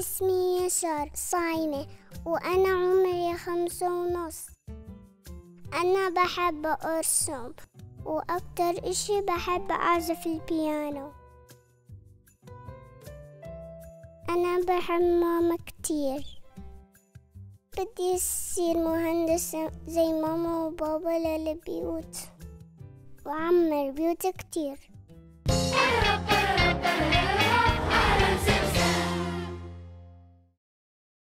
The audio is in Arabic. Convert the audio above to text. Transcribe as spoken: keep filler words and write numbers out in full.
اسمي يسار صايمة وأنا عمري خمسة ونص. أنا بحب أرسم وأكتر إشي بحب أعزف البيانو. أنا بحب ماما كتير، بدي أصير مهندسة زي ماما وبابا للبيوت وعمر بيوت كتير.